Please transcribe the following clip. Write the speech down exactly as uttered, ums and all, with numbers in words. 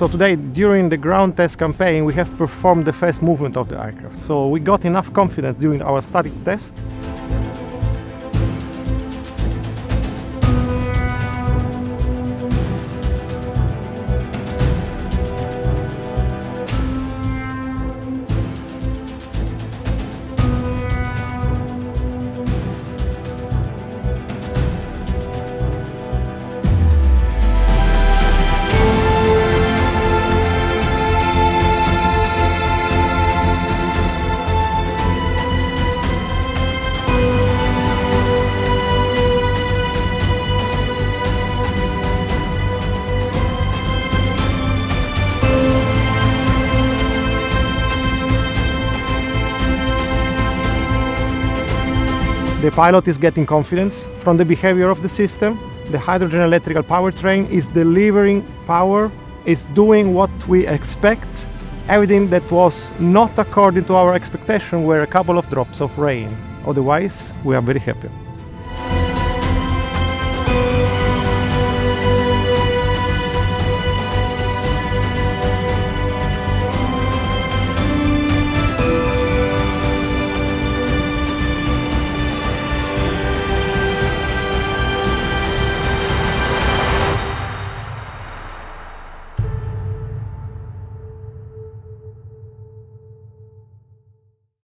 So today, during the ground test campaign, we have performed the first movement of the aircraft. So we got enough confidence during our static test. The pilot is getting confidence from the behavior of the system. The hydrogen electrical powertrain is delivering power, is doing what we expect. Everything that was not according to our expectation were a couple of drops of rain. Otherwise, we are very happy.